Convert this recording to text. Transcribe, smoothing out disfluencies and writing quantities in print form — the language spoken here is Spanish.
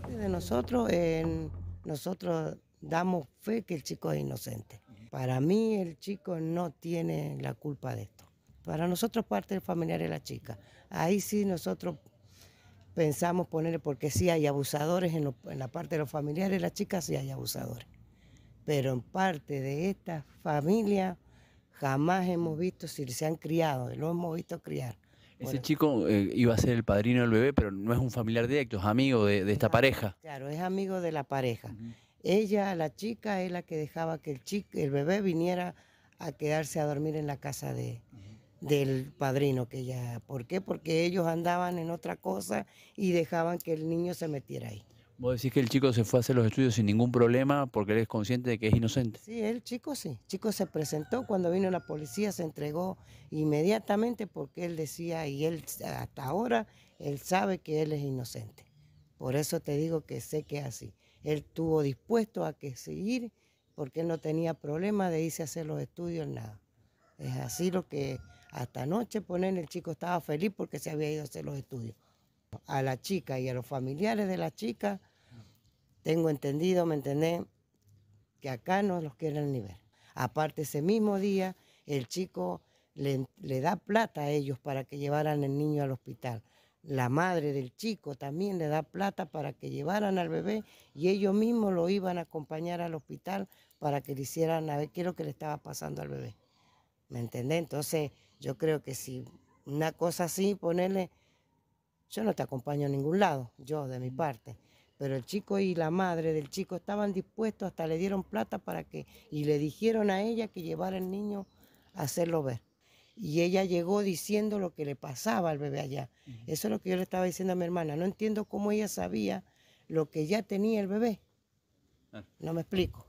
parte de nosotros, nosotros damos fe que el chico es inocente. Para mí el chico no tiene la culpa de esto. Para nosotros parte del familiar es la chica. Ahí sí nosotros pensamos ponerle, porque sí hay abusadores en la parte de los familiares, las chicas sí hay abusadores. Pero en parte de esta familia jamás hemos visto si se han criado, lo hemos visto criar. Bueno, ese chico iba a ser el padrino del bebé, pero no es un familiar directo, es amigo de esta pareja. Claro, es amigo de la pareja. Ella, la chica, es la que dejaba que el bebé viniera a quedarse a dormir en la casa del padrino que ella... ¿Por qué? Porque ellos andaban en otra cosa y dejaban que el niño se metiera ahí. ¿Vos decís que el chico se fue a hacer los estudios sin ningún problema porque él es consciente de que es inocente? Sí, el chico sí. El chico se presentó cuando vino la policía, se entregó inmediatamente porque él decía, y él hasta ahora, él sabe que él es inocente. Por eso te digo que sé que es así. Él estuvo dispuesto a que seguir porque él no tenía problema de irse a hacer los estudios, nada. Es así lo que... Hasta anoche, el chico estaba feliz porque se había ido a hacer los estudios. A la chica y a los familiares de la chica, tengo entendido, ¿me entendés?, que acá no los quieren ni ver. Aparte, ese mismo día, el chico le da plata a ellos para que llevaran el niño al hospital. La madre del chico también le da plata para que llevaran al bebé y ellos mismos lo iban a acompañar al hospital para que le hicieran a ver qué es lo que le estaba pasando al bebé. ¿Me entendés? Entonces, yo creo que si una cosa así, yo no te acompaño a ningún lado, yo de mi parte. Pero el chico y la madre del chico estaban dispuestos, hasta le dieron plata para que... Y le dijeron a ella que llevara al niño a hacerlo ver. Y ella llegó diciendo lo que le pasaba al bebé allá. Eso es lo que yo le estaba diciendo a mi hermana. No entiendo cómo ella sabía lo que ya tenía el bebé. No me explico.